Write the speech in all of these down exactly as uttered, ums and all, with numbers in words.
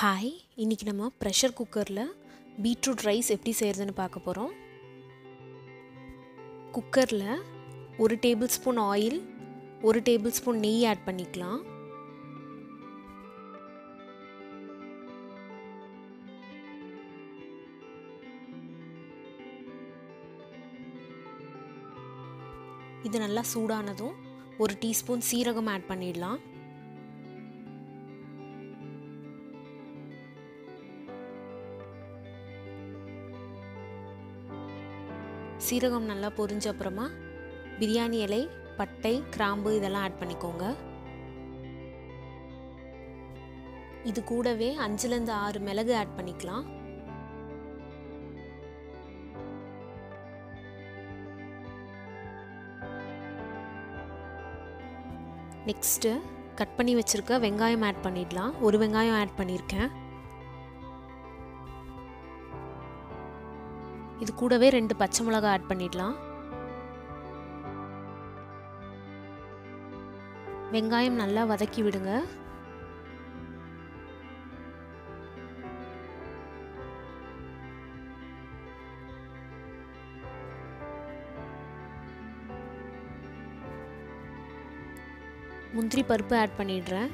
Hi, இன்றைக்கி நம்ம pressure குக்கரில் பீட்ரூட் ரைஸ் எப்படி செய்கிறதுன்னு பார்க்க போகிறோம். குக்கரில் ஒரு டேபிள் ஸ்பூன் ஆயில், ஒரு டேபிள் ஸ்பூன் நெய் ஆட் பண்ணிக்கலாம். இது நல்லா சூடானதும் ஒரு டீஸ்பூன் சீரகம் ஆட் பண்ணிடலாம். சீரகம் நல்லா பொரிஞ்ச அப்புறமா பிரியாணி இலை, பட்டை, கிராம்பு இதெல்லாம் ஆட் பண்ணிக்கோங்க. இது கூடவே அஞ்சுலேருந்து ஆறு மிளகு ஆட் பண்ணிக்கலாம். நெக்ஸ்ட்டு கட் பண்ணி வச்சுருக்க வெங்காயம் ஆட் பண்ணிடலாம். ஒரு வெங்காயம் ஆட் பண்ணியிருக்கேன். இது கூடவே ரெண்டு பச்சை மிளகாய் ஆட் பண்ணிடலாம். வெங்காயம் நல்லா வதக்கி விடுங்க. முந்திரி பருப்பு ஆட் பண்ணிடுறேன்.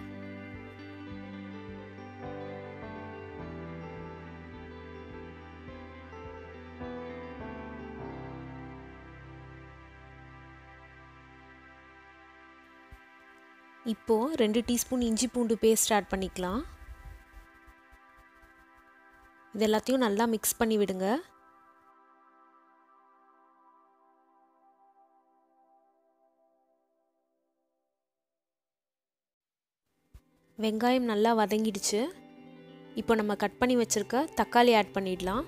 இப்போது ரெண்டு டீஸ்பூன் இஞ்சி பூண்டு பேஸ்ட் ஆட் பண்ணிக்கலாம். இது எல்லாத்தையும் நல்லா மிக்ஸ் பண்ணி விடுங்க. வெங்காயம் நல்லா வதங்கிடுச்சு. இப்போ நம்ம கட் பண்ணி வச்சுருக்க தக்காளி ஆட் பண்ணிடலாம்.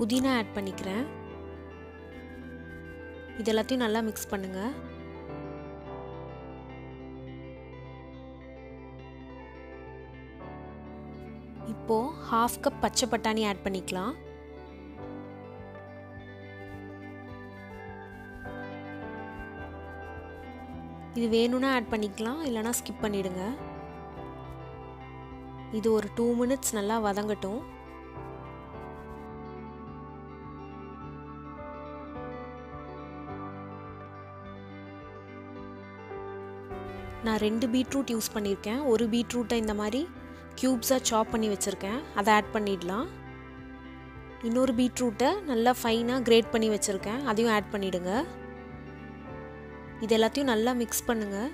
புதினா ஆட் பண்ணிக்கிறேன். இது எல்லாத்தையும் நல்லா மிக்ஸ் பண்ணுங்க. இப்போ ஹாஃப் கப் பச்சை பட்டாணி ஆட் பண்ணிக்கலாம். இது வேணும்னா ஆட் பண்ணிக்கலாம், இல்லைனா ஸ்கிப் பண்ணிடுங்க. இது ஒரு டூ மினிட்ஸ் நல்லா வதங்கட்டும். நான் ரெண்டு பீட்ரூட் யூஸ் பண்ணியிருக்கேன். ஒரு பீட்ரூட்டை இந்த மாதிரி க்யூப்ஸாக சாப் பண்ணி வச்சுருக்கேன், அதை ஆட் பண்ணிடலாம். இன்னொரு பீட்ரூட்டை நல்லா ஃபைனாக கிரேட் பண்ணி வச்சுருக்கேன், அதையும் ஆட் பண்ணிவிடுங்க. இது எல்லாத்தையும் நல்லா மிக்ஸ் பண்ணுங்கள்.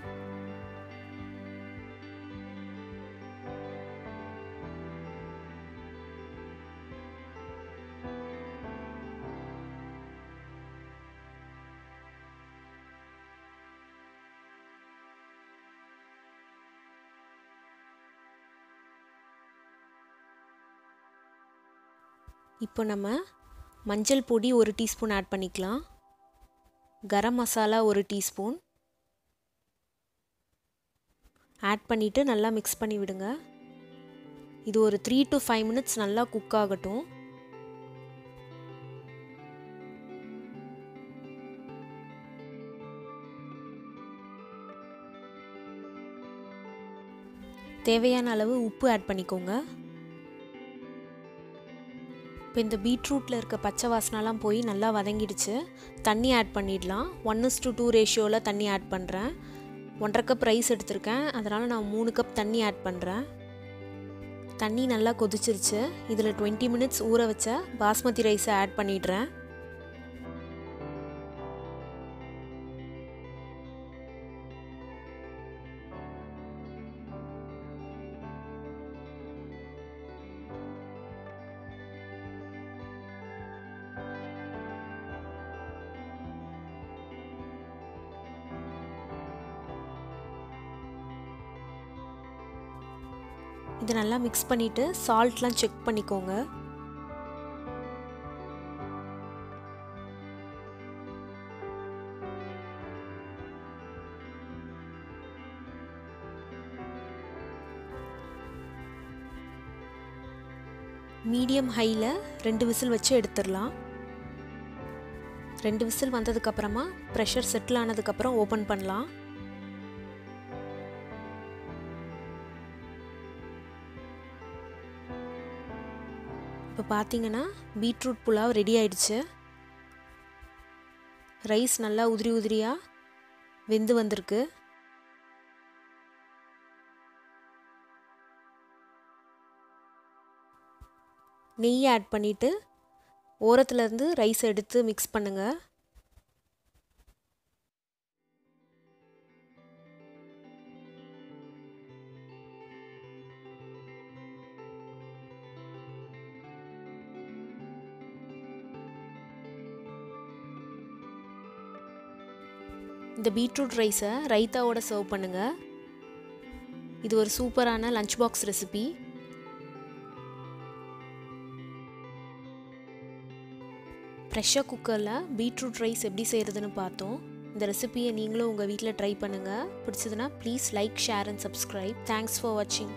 இப்போ நம்ம மஞ்சள் பொடி ஒரு டீஸ்பூன் ஆட் பண்ணிக்கலாம். கரம் மசாலா ஒரு டீஸ்பூன் ஆட் பண்ணிவிட்டு நல்லா மிக்ஸ் பண்ணி விடுங்க. இது ஒரு த்ரீ டு ஃபைவ் மினிட்ஸ் நல்லா குக் ஆகட்டும். தேவையான அளவு உப்பு ஆட் பண்ணிக்கோங்க. இப்போ இந்த பீட்ரூட்டில் இருக்க பச்சை வாசனைலாம் போய் நல்லா வதங்கிடுச்சு. தண்ணி ஆட் பண்ணிடலாம். ஒன் இஸ் டு டூ ரேஷியோவில் தண்ணி ஆட் பண்ணுறேன். ஒன்றரை கப் ரைஸ் எடுத்திருக்கேன், அதனால் நான் மூணு கப் தண்ணி ஆட் பண்ணுறேன். தண்ணி நல்லா கொதிச்சிருச்சு. இதில் டுவெண்ட்டி மினிட்ஸ் ஊற வச்ச பாஸ்மதி ரைஸை ஆட் பண்ணிடுறேன். இது நல்லா மிக்ஸ் பண்ணிவிட்டு சால்ட்லாம் செக் பண்ணிக்கோங்க. medium high la rendu whistle vechu eduthiralam. Rendu whistle vandadukku apparama pressure settle aanadukku apparam open pannalam. இப்ப பாத்தீங்கன்னா beetroot pulav ready ஆயிடுச்சு. ரைஸ் நல்லா உதிரி உதிரியா வெந்து வந்திருக்கு. நெய் ஆட் பண்ணிட்டு ஓரத்துல இருந்து ரைஸ் எடுத்து mix பண்ணுங்க. இந்த பீட்ரூட் ரைஸை ரைத்தாவோட சர்வ் பண்ணுங்க. இது ஒரு சூப்பரான லஞ்ச் பாக்ஸ் ரெசிபி. பிரஷர் குக்கர்ல பீட்ரூட் ரைஸ் எப்படி செய்யறதுன்னு பார்த்தோம். இந்த ரெசிபியை நீங்களும் உங்க வீட்ல ட்ரை பண்ணுங்க. பிடிச்சதுனா please like, share and subscribe. Thanks for watching.